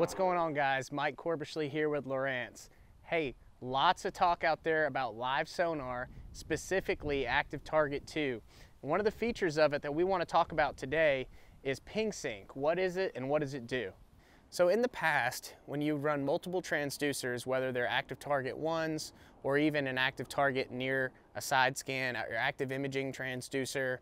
What's going on, guys? Mike Corbishley here with Lowrance. Hey, lots of talk out there about live sonar, specifically Active Target 2. And one of the features of it that we want to talk about today is PingSync. What is it and what does it do? So in the past, when you run multiple transducers, whether they're Active Target 1s or even an Active Target near a side scan, or active imaging transducer,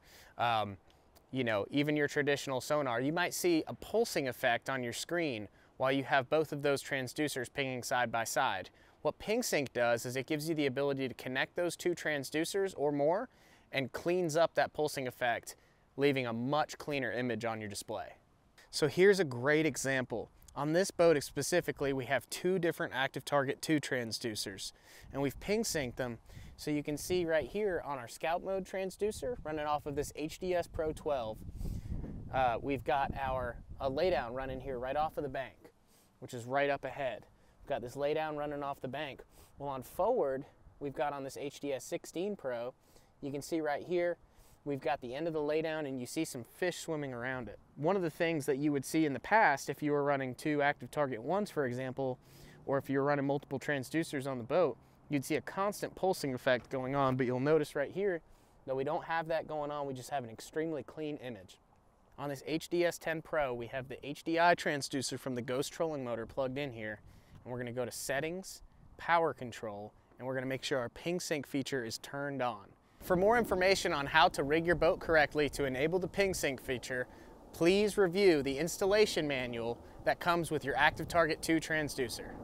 you know, even your traditional sonar, you might see a pulsing effect on your screen while you have both of those transducers pinging side by side. What PingSync does is it gives you the ability to connect those two transducers or more and cleans up that pulsing effect, leaving a much cleaner image on your display. So here's a great example. On this boat specifically, we have two different Active Target 2 transducers, and we've PingSynced them. So you can see right here on our scout mode transducer running off of this HDS Pro 12, we've got our laydown running here right off of the bank, which is right up ahead. We've got this laydown running off the bank. Well, on forward, we've got on this HDS 16 Pro, you can see right here, we've got the end of the laydown and you see some fish swimming around it. One of the things that you would see in the past if you were running two Active Target 1s, for example, or if you were running multiple transducers on the boat, you'd see a constant pulsing effect going on, but you'll notice right here that we don't have that going on, we just have an extremely clean image. On this HDS 10 Pro, we have the HDI transducer from the Ghost trolling motor plugged in here, and we're gonna go to Settings, Power Control, and we're gonna make sure our PingSync feature is turned on. For more information on how to rig your boat correctly to enable the PingSync feature, please review the installation manual that comes with your Active Target 2 transducer.